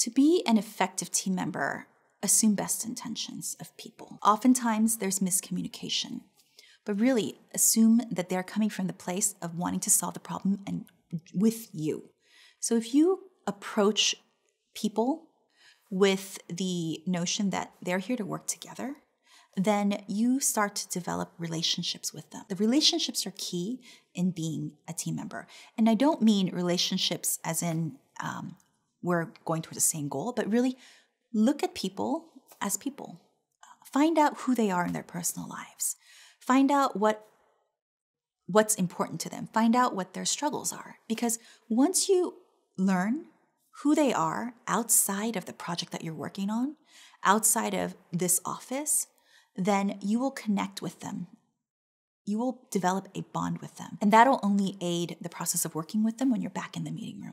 To be an effective team member, assume best intentions of people. Oftentimes, there's miscommunication, but really assume that they're coming from the place of wanting to solve the problem and with you. So if you approach people with the notion that they're here to work together, then you start to develop relationships with them. The relationships are key in being a team member. And I don't mean relationships as in we're going towards the same goal, but really look at people as people. Find out who they are in their personal lives. Find out what's important to them. Find out what their struggles are. Because once you learn who they are outside of the project that you're working on, outside of this office, then you will connect with them. You will develop a bond with them. And that'll only aid the process of working with them when you're back in the meeting room.